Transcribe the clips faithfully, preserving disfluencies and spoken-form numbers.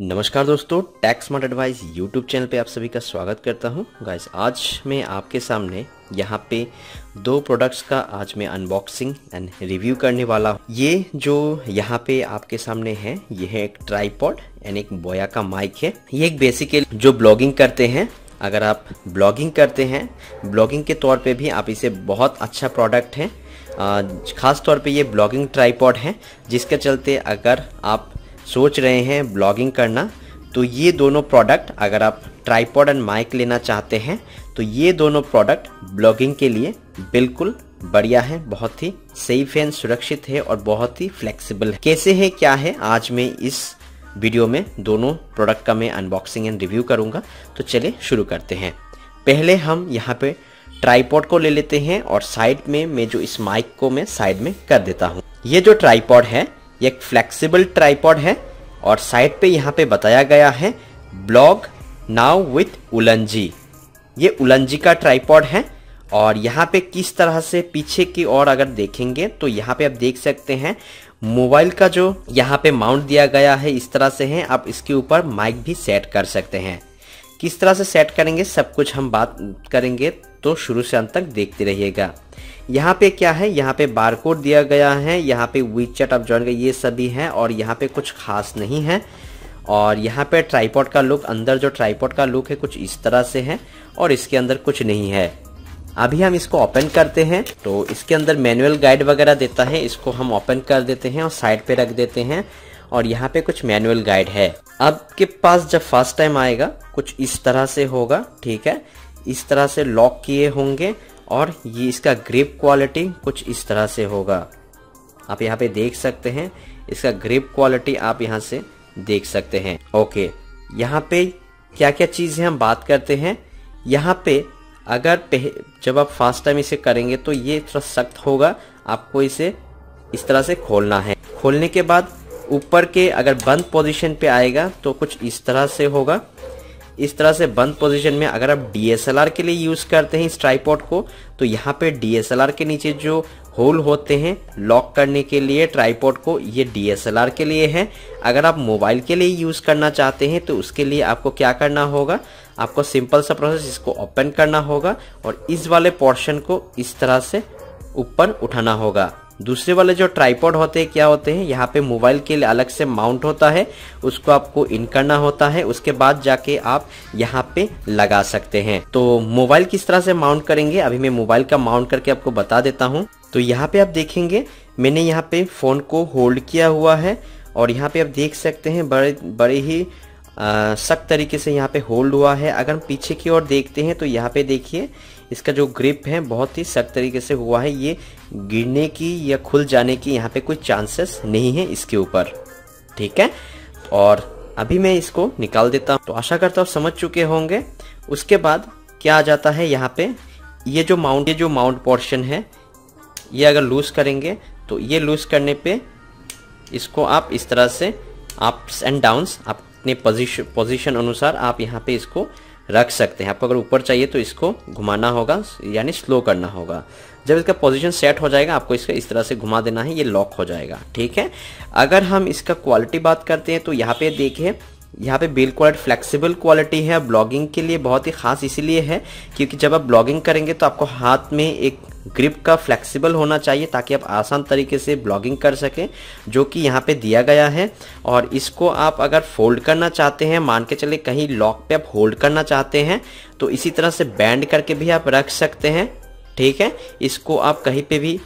नमस्कार दोस्तों, tech smart advice YouTube channel पे आप सभी का स्वागत करता हूं। गाइस, आज मैं आपके सामने यहां पे दो प्रोडक्ट्स का आज मैं अनबॉक्सिंग एंड रिव्यू करने वाला हूं। ये जो यहां पे आपके सामने है, ये है एक ट्राइपॉड एंड एक बोया का माइक है। ये एक बेसिकली जो ब्लॉगिंग करते हैं, अगर आप ब्लॉगिंग करते हैं, ब्लॉगिंग के तौर पर भी आप इसे बहुत अच्छा प्रोडक्ट है। ख़ास तौर पर ये ब्लॉगिंग ट्राइपॉड है, जिसके चलते अगर आप सोच रहे हैं ब्लॉगिंग करना, तो ये दोनों प्रोडक्ट, अगर आप ट्राइपॉड एंड माइक लेना चाहते हैं, तो ये दोनों प्रोडक्ट ब्लॉगिंग के लिए बिल्कुल बढ़िया है। बहुत ही सेफ है, सुरक्षित है और बहुत ही फ्लेक्सिबल है। कैसे है, क्या है, आज मैं इस वीडियो में दोनों प्रोडक्ट का मैं अनबॉक्सिंग एंड रिव्यू करूँगा। तो चलिए शुरू करते हैं। पहले हम यहाँ पर ट्राइपॉड को ले लेते हैं और साइड में मैं जो इस माइक को मैं साइड में कर देता हूँ। ये जो ट्राइपॉड है, ये एक फ्लेक्सिबल ट्राइपॉड है और साइड पे यहाँ पे बताया गया है ब्लॉग नाउ विथ उलंजी। ये उलंजी का ट्राइपॉड है और यहाँ पे किस तरह से पीछे की ओर अगर देखेंगे तो यहाँ पे आप देख सकते हैं मोबाइल का जो यहाँ पे माउंट दिया गया है इस तरह से है। आप इसके ऊपर माइक भी सेट कर सकते हैं। किस तरह से सेट करेंगे सब कुछ हम बात करेंगे, तो शुरू से अंत तक देखते रहिएगा। यहाँ पे क्या है, यहाँ पे बारकोड दिया गया है, यहाँ पे वीचैट आप ज्वाइन कर, ये सभी हैं और यहाँ पे कुछ खास नहीं है। और यहाँ पे ट्राइपॉड का लुक, अंदर जो ट्राइपॉड का लुक है कुछ इस तरह से है और इसके अंदर कुछ नहीं है। अभी हम इसको ओपन करते हैं तो इसके अंदर मैनुअल गाइड वगैरह देता है। इसको हम ओपन कर देते हैं और साइड पे रख देते हैं और यहाँ पे कुछ मैनुअल गाइड है। आपके पास जब फर्स्ट टाइम आएगा कुछ इस तरह से होगा, ठीक है। इस तरह से लॉक किए होंगे और ये इसका ग्रिप क्वालिटी कुछ इस तरह से होगा। आप यहाँ पे देख सकते हैं इसका ग्रिप क्वालिटी, आप यहाँ से देख सकते हैं। ओके, यहाँ पे क्या क्या चीज़ें हम बात करते हैं। यहाँ पे अगर पे, जब आप फर्स्ट टाइम इसे करेंगे तो ये थोड़ा सख्त होगा। आपको इसे इस तरह से खोलना है। खोलने के बाद ऊपर के अगर बंद पोजीशन पे आएगा तो कुछ इस तरह से होगा। इस तरह से बंद पोजीशन में अगर आप डी एस एल आर के लिए यूज़ करते हैं इस ट्राइपॉड को, तो यहाँ पे डी एस एल आर के नीचे जो होल होते हैं लॉक करने के लिए ट्राइपॉड को, ये डी एस एल आर के लिए है। अगर आप मोबाइल के लिए यूज़ करना चाहते हैं तो उसके लिए आपको क्या करना होगा, आपको सिंपल सा प्रोसेस, इसको ओपन करना होगा और इस वाले पोर्शन को इस तरह से ऊपर उठाना होगा। दूसरे वाले जो ट्राइपॉड होते हैं क्या होते हैं, यहाँ पे मोबाइल के लिए अलग से माउंट होता है, उसको आपको इन करना होता है, उसके बाद जाके आप यहाँ पे लगा सकते हैं। तो मोबाइल किस तरह से माउंट करेंगे, अभी मैं मोबाइल का माउंट करके आपको बता देता हूँ। तो यहाँ पे आप देखेंगे मैंने यहाँ पे फ़ोन को होल्ड किया हुआ है और यहाँ पे आप देख सकते हैं बड़े बड़े ही सख्त तरीके से यहाँ पे होल्ड हुआ है। अगर हम पीछे की ओर देखते हैं तो यहाँ पे देखिए इसका जो ग्रिप है बहुत ही सख्त तरीके से हुआ है। ये गिरने की या खुल जाने की यहाँ पे कोई चांसेस नहीं है इसके ऊपर, ठीक है। और अभी मैं इसको निकाल देता हूँ। तो आशा करता हूँ समझ चुके होंगे। उसके बाद क्या आ जाता है यहाँ पे, ये जो माउंट ये जो माउंट पोर्शन है, ये अगर लूज़ करेंगे तो ये लूज़ करने पर इसको आप इस तरह से अप्स एंड डाउन्स आप अपने पोजीशन पोजीशन अनुसार आप यहाँ पे इसको रख सकते हैं। आपको अगर ऊपर चाहिए तो इसको घुमाना होगा, यानी स्लो करना होगा। जब इसका पोजीशन सेट हो जाएगा आपको इसका इस तरह से घुमा देना है, ये लॉक हो जाएगा, ठीक है। अगर हम इसका क्वालिटी बात करते हैं तो यहाँ पे देखिए, यहाँ पे बिल्कुल फ्लेक्सिबल क्वालिटी है। ब्लॉगिंग के लिए बहुत ही खास इसीलिए है क्योंकि जब आप ब्लॉगिंग करेंगे तो आपको हाथ में एक ग्रिप का फ्लेक्सिबल होना चाहिए ताकि आप आसान तरीके से ब्लॉगिंग कर सकें, जो कि यहाँ पे दिया गया है। और इसको आप अगर फोल्ड करना चाहते हैं, मान के चले कहीं लॉक पे आप होल्ड करना चाहते हैं, तो इसी तरह से बैंड करके भी आप रख सकते हैं, ठीक है। इसको आप कहीं पे भी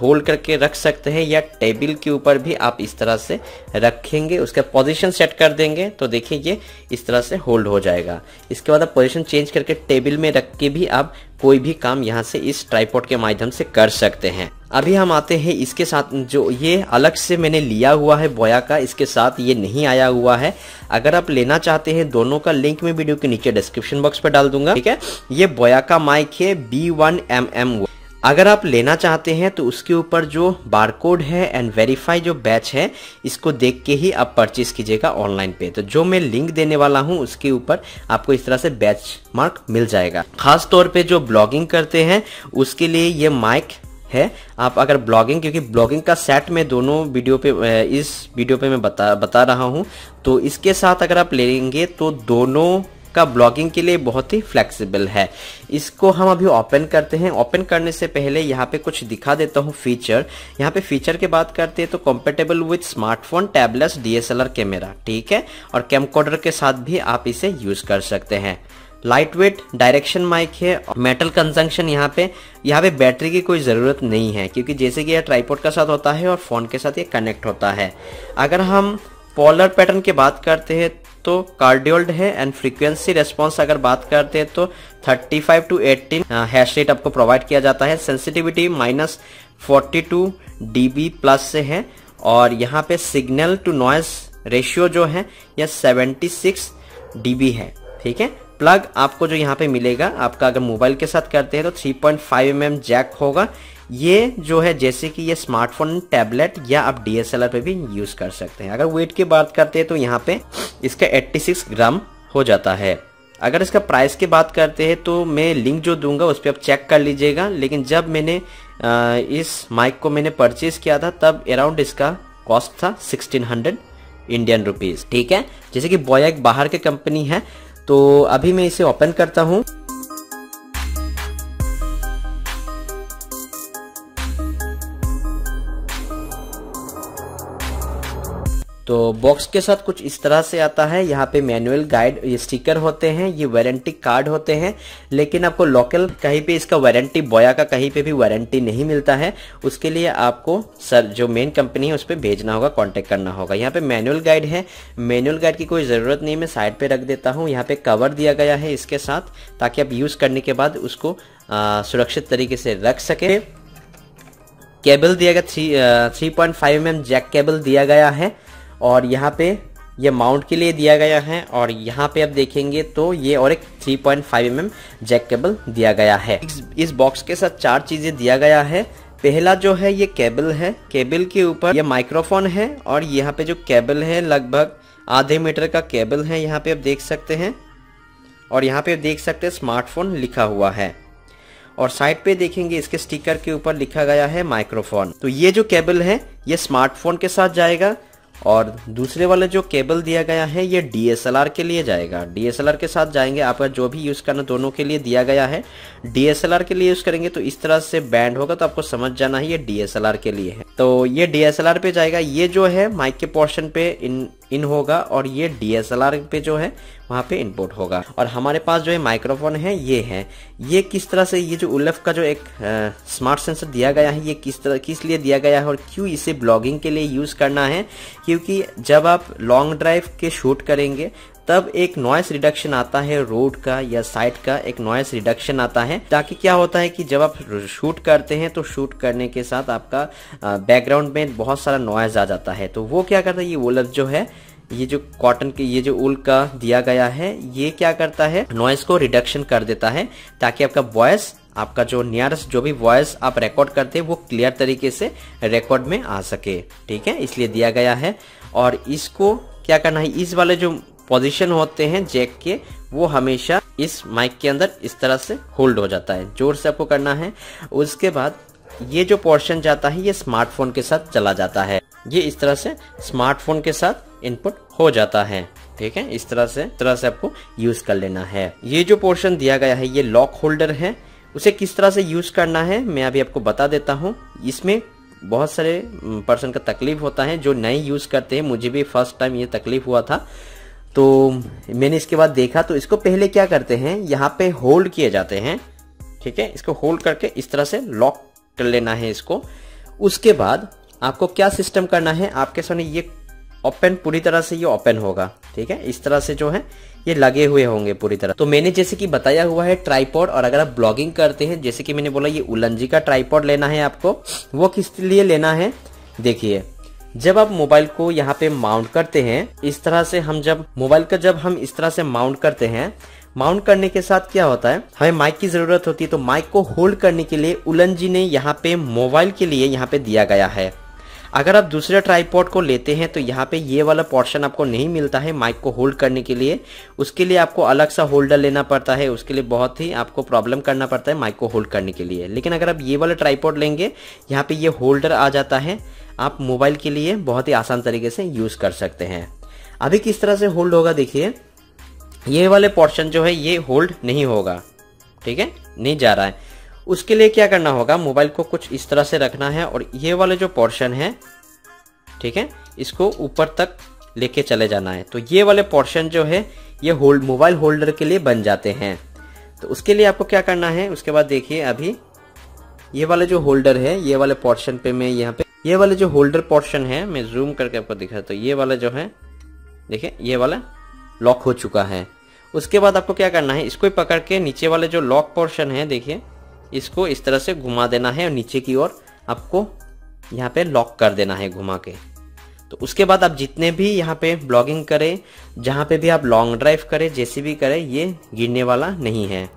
होल्ड करके रख सकते हैं या टेबल के ऊपर भी आप इस तरह से रखेंगे, उसका पोजीशन सेट कर देंगे तो देखिए ये इस तरह से होल्ड हो जाएगा। इसके बाद आप पोजीशन चेंज करके टेबल में रख के भी आप कोई भी काम यहाँ से इस ट्राइपॉड के माध्यम से कर सकते हैं। अभी हम आते हैं इसके साथ, जो ये अलग से मैंने लिया हुआ है बोया का, इसके साथ ये नहीं आया हुआ है। अगर आप लेना चाहते हैं दोनों का लिंक मैं वीडियो के नीचे डिस्क्रिप्शन बॉक्स पर डाल दूंगा, ठीक है। ये बोया का माइक है बी वन एम एम। अगर आप लेना चाहते हैं तो उसके ऊपर जो बारकोड है एंड वेरीफाई जो बैच है, इसको देख के ही आप परचेस कीजिएगा ऑनलाइन पे। तो जो मैं लिंक देने वाला हूँ उसके ऊपर आपको इस तरह से बैच मार्क मिल जाएगा। खास तौर पे जो ब्लॉगिंग करते हैं उसके लिए ये माइक है। आप अगर ब्लॉगिंग, क्योंकि ब्लॉगिंग का सेट में दोनों वीडियो पे, इस वीडियो पे मैं बता बता रहा हूँ, तो इसके साथ अगर आप ले लेंगे तो दोनों का ब्लॉगिंग के लिए बहुत ही फ्लेक्सिबल है। इसको हम अभी ओपन करते हैं। ओपन करने से पहले यहाँ पे कुछ दिखा देता हूँ फीचर। यहाँ पे फीचर की बात करते हैं तो compatible with smartphone, tablet, D S L R camera, ठीक है, और कैमकॉर्डर के साथ भी आप इसे यूज कर सकते हैं। लाइट वेट डायरेक्शन माइक है। मेटल कंजंक्शन यहाँ पे यहाँ पे बैटरी की कोई ज़रूरत नहीं है, क्योंकि जैसे कि यह ट्राइपॉड के साथ होता है और फ़ोन के साथ ये कनेक्ट होता है। अगर हम पॉलर पैटर्न की बात करते हैं तो कार्डियोल्ड है, एंड फ्रीक्वेंसी रेस्पॉन्स अगर बात करते हैं तो thirty five to eighteen hash rate आपको प्रोवाइड किया जाता है। Sensitivity minus forty two D B plus से है, और यहाँ पे सिग्नल टू नॉइज रेशियो जो है यह सेवेंटी सिक्स डी बी है, ठीक है। प्लग आपको जो यहाँ पे मिलेगा आपका, अगर मोबाइल के साथ करते हैं तो three point five M M jack होगा। ये जो है जैसे कि ये स्मार्टफोन, टैबलेट या आप डी एस एल आर पे भी यूज़ कर सकते हैं। अगर वेट की बात करते हैं तो यहाँ पे इसका छियासी ग्राम हो जाता है। अगर इसका प्राइस की बात करते हैं तो मैं लिंक जो दूंगा उस पर आप चेक कर लीजिएगा, लेकिन जब मैंने इस माइक को मैंने परचेज़ किया था तब अराउंड इसका कॉस्ट था सिक्सटीन हंड्रेड इंडियन रुपीज़, ठीक है। जैसे कि बोया एक बाहर की कंपनी है, तो अभी मैं इसे ओपन करता हूँ। तो बॉक्स के साथ कुछ इस तरह से आता है। यहाँ पे मैनुअल गाइड, ये स्टिकर होते हैं, ये वारंटी कार्ड होते हैं, लेकिन आपको लोकल कहीं पे इसका वारंटी, बोया का कहीं पे भी वारंटी नहीं मिलता है। उसके लिए आपको सर जो मेन कंपनी है उस पर भेजना होगा, कांटेक्ट करना होगा। यहाँ पे मैनुअल गाइड है, मैनुअल गाइड की कोई ज़रूरत नहीं, मैं साइड पर रख देता हूँ। यहाँ पर कवर दिया गया है इसके साथ, ताकि आप यूज़ करने के बाद उसको आ, सुरक्षित तरीके से रख सकें। केबल दिया गया, three three point five M M jack cable दिया गया है, और यहाँ पे ये माउंट के लिए दिया गया है, और यहाँ पे आप देखेंगे तो ये और एक three point five M M jack cable दिया गया है। इस, इस बॉक्स के साथ चार चीज़ें दिया गया है। पहला जो है ये केबल है, केबल के ऊपर ये माइक्रोफोन है, और यहाँ पे जो केबल है लगभग आधे मीटर का केबल है, यहाँ पे आप देख सकते हैं, और यहाँ पे आप देख सकते हैं स्मार्टफोन लिखा हुआ है, और साइड पे देखेंगे इसके स्टिकर के ऊपर लिखा गया है माइक्रोफोन। तो ये जो केबल है ये स्मार्टफोन के साथ जाएगा, और दूसरे वाला जो केबल दिया गया है ये डी एस एल आर के लिए जाएगा, डी एस एल आर के साथ जाएंगे। आपका जो भी यूज़ करना दोनों के लिए दिया गया है। डी एस एल आर के लिए यूज़ करेंगे तो इस तरह से बैंड होगा, तो आपको समझ जाना है ये डी एस एल आर के लिए है, तो ये डी एस एल आर पे जाएगा। ये जो है माइक के पोर्शन पे इन इन होगा, और ये डी एस एल आर पे जो है वहाँ पे इनपुट होगा। और हमारे पास जो है माइक्रोफोन है ये है, ये किस तरह से, ये जो उलफ का जो एक आ, स्मार्ट सेंसर दिया गया है, ये किस तरह किस लिए दिया गया है और क्यों इसे ब्लॉगिंग के लिए यूज़ करना है, क्योंकि जब आप लॉन्ग ड्राइव के शूट करेंगे तब एक नॉइस रिडक्शन आता है, रोड का या साइड का एक नॉइस रिडक्शन आता है, ताकि क्या होता है कि जब आप शूट करते हैं तो शूट करने के साथ आपका बैकग्राउंड में बहुत सारा नॉइस आ जाता है। तो वो क्या करता है, ये वोलफ जो है, ये जो कॉटन के, ये जो ऊल का दिया गया है, ये क्या करता है नॉइस को रिडक्शन कर देता है, ताकि आपका वॉइस, आपका जो नियरेस्ट जो भी वॉइस आप रिकॉर्ड करते हैं वो क्लियर तरीके से रिकॉर्ड में आ सके, ठीक है, इसलिए दिया गया है। और इसको क्या करना है, इस वाले जो पोजीशन होते हैं जैक के, वो हमेशा इस माइक के अंदर इस तरह से होल्ड हो जाता है, जोर से आपको करना है। उसके बाद ये जो पोर्शन जाता है ये स्मार्टफोन के साथ चला जाता है, ये इस तरह से स्मार्टफोन के साथ इनपुट हो जाता है, ठीक है। इस तरह से तरह से आपको यूज कर लेना है। ये जो पोर्शन दिया गया है ये लॉक होल्डर है, उसे किस तरह से यूज करना है मैं अभी आपको बता देता हूँ। इसमें बहुत सारे पर्सन का तकलीफ होता है जो नए यूज करते हैं, मुझे भी फर्स्ट टाइम ये तकलीफ हुआ था, तो मैंने इसके बाद देखा। तो इसको पहले क्या करते हैं, यहाँ पे होल्ड किए जाते हैं, ठीक है, इसको होल्ड करके इस तरह से लॉक कर लेना है इसको। उसके बाद आपको क्या सिस्टम करना है, आपके सामने ये ओपन, पूरी तरह से ये ओपन होगा, ठीक है, इस तरह से जो है ये लगे हुए होंगे पूरी तरह। तो मैंने जैसे कि बताया हुआ है ट्राइपॉड, और अगर आप ब्लॉगिंग करते हैं, जैसे कि मैंने बोला ये उलंजी का ट्राइपॉड लेना है आपको। वो किस लिए लेना है, देखिए जब आप मोबाइल को यहाँ पे माउंट करते हैं, इस तरह से हम जब मोबाइल का जब हम इस तरह से माउंट करते हैं, माउंट करने के साथ क्या होता है हमें माइक की जरूरत होती है। तो माइक को होल्ड करने के लिए उलंजी ने यहाँ पे मोबाइल के लिए यहाँ पे दिया गया है। अगर आप दूसरे ट्राइपॉड को लेते हैं तो यहाँ पे ये वाला पोर्शन आपको नहीं मिलता है माइक को होल्ड करने के लिए, उसके लिए आपको अलग सा होल्डर लेना पड़ता है, उसके लिए बहुत ही आपको प्रॉब्लम करना पड़ता है माइक को होल्ड करने के लिए। लेकिन अगर आप ये वाला ट्राइपॉड लेंगे यहाँ पे ये होल्डर आ जाता है, आप मोबाइल के लिए बहुत ही आसान तरीके से यूज़ कर सकते हैं। अभी किस तरह से होल्ड होगा देखिए, ये वाले पोर्शन जो है ये होल्ड नहीं होगा, ठीक है, नहीं जा रहा है। उसके लिए क्या करना होगा, मोबाइल को कुछ इस तरह से रखना है और ये वाले जो पोर्शन है, ठीक है, इसको ऊपर तक लेके चले जाना है। तो ये वाले पोर्शन जो है ये होल्ड मोबाइल होल्डर के लिए बन जाते हैं। तो उसके लिए आपको क्या करना है, उसके बाद देखिए अभी ये वाले जो होल्डर है ये वाले पोर्शन पे मैं यहाँ पे ये वाले जो होल्डर पोर्शन है मैं जूम करके आपको दिखा, तो ये वाला जो है देखिए ये वाला लॉक हो चुका है। उसके बाद आपको क्या करना है, इसको पकड़ के नीचे वाले जो लॉक पोर्शन है देखिए इसको इस तरह से घुमा देना है और नीचे की ओर आपको यहाँ पे लॉक कर देना है घुमा के। तो उसके बाद आप जितने भी यहाँ पे ब्लॉगिंग करें, जहाँ पे भी आप लॉन्ग ड्राइव करें, जैसे भी करें, ये गिरने वाला नहीं है।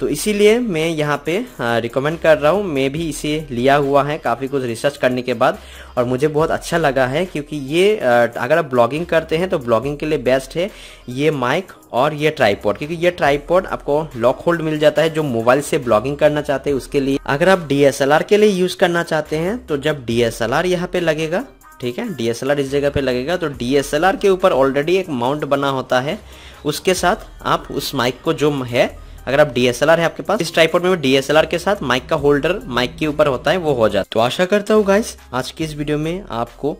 तो इसीलिए मैं यहाँ पे रिकमेंड कर रहा हूँ, मैं भी इसे लिया हुआ है काफ़ी कुछ रिसर्च करने के बाद और मुझे बहुत अच्छा लगा है, क्योंकि ये अगर आप ब्लॉगिंग करते हैं तो ब्लॉगिंग के लिए बेस्ट है ये माइक और ये ट्राइपॉड, क्योंकि ये ट्राइपॉड आपको लॉक होल्ड मिल जाता है जो मोबाइल से ब्लॉगिंग करना चाहते हैं उसके लिए। अगर आप डीएसएलआर के लिए यूज़ करना चाहते हैं तो जब डीएसएलआर यहाँ पे लगेगा, ठीक है, डीएसएलआर इस जगह पे लगेगा तो डीएसएलआर के ऊपर ऑलरेडी एक माउंट बना होता है, उसके साथ आप उस माइक को जो है, अगर आप डीएसएलआर है आपके पास, इस ट्राइपॉड में डीएसएलआर के साथ माइक का होल्डर माइक के ऊपर होता है वो हो जाता है। तो आशा करता हूँ गाइस आज की इस वीडियो में आपको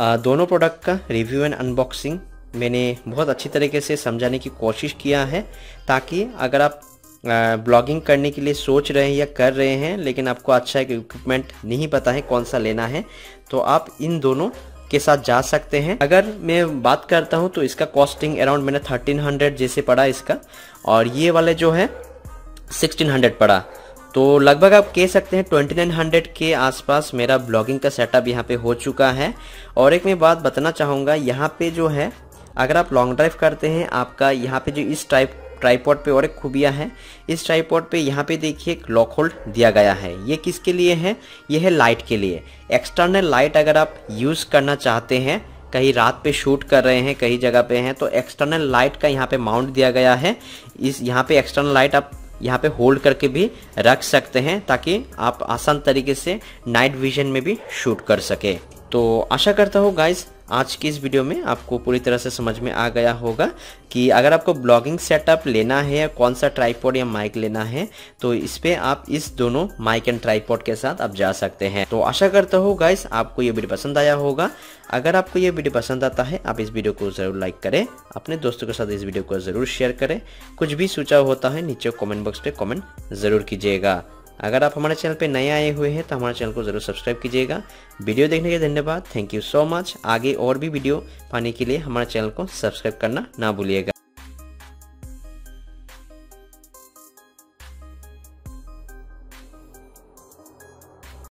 आ, दोनों प्रोडक्ट का रिव्यू एंड अनबॉक्सिंग मैंने बहुत अच्छी तरीके से समझाने की कोशिश किया है, ताकि अगर आप ब्लॉगिंग करने के लिए सोच रहे हैं या कर रहे हैं लेकिन आपको अच्छा एक इक्विपमेंट नहीं पता है कौन सा लेना है, तो आप इन दोनों के साथ जा सकते हैं। अगर मैं बात करता हूं तो इसका कॉस्टिंग अराउंड मैंने तेरह सौ जैसे पड़ा इसका, और ये वाले जो है सोलह सौ पड़ा, तो लगभग आप कह सकते हैं उनतीस सौ के आसपास मेरा ब्लॉगिंग का सेटअप यहाँ पे हो चुका है। और एक मैं बात बताना चाहूँगा, यहाँ पे जो है अगर आप लॉन्ग ड्राइव करते हैं, आपका यहाँ पे जो इस टाइप ट्राइपॉड पे और एक खूबिया है, इस ट्राइपॉड पे यहाँ पे देखिए एक लॉक होल्ड दिया गया है। ये किसके लिए है, ये है लाइट के लिए। एक्सटर्नल लाइट अगर आप यूज़ करना चाहते हैं, कहीं रात पे शूट कर रहे हैं, कहीं जगह पे हैं, तो एक्सटर्नल लाइट का यहाँ पे माउंट दिया गया है। इस यहाँ पे एक्सटर्नल लाइट आप यहाँ पे होल्ड करके भी रख सकते हैं, ताकि आप आसान तरीके से नाइट विजन में भी शूट कर सके। तो आशा करता हूँ गाइज आज की इस वीडियो में आपको पूरी तरह से समझ में आ गया होगा कि अगर आपको ब्लॉगिंग सेटअप लेना है या कौन सा ट्राइपॉड या माइक लेना है, तो इस पे आप इस दोनों माइक एंड ट्राइपॉड के साथ आप जा सकते हैं। तो आशा करता हूँ गाइस आपको ये वीडियो पसंद आया होगा। अगर आपको ये वीडियो पसंद आता है आप इस वीडियो को ज़रूर लाइक करें, अपने दोस्तों के साथ इस वीडियो को ज़रूर शेयर करें। कुछ भी सुझाव होता है नीचे कॉमेंट बॉक्स पर कॉमेंट ज़रूर कीजिएगा। अगर आप हमारे चैनल पे नए आए हुए हैं तो हमारे चैनल को ज़रूर सब्सक्राइब कीजिएगा। वीडियो देखने के लिए धन्यवाद, थैंक यू सो मच। आगे और भी वीडियो पाने के लिए हमारे चैनल को सब्सक्राइब करना ना भूलिएगा।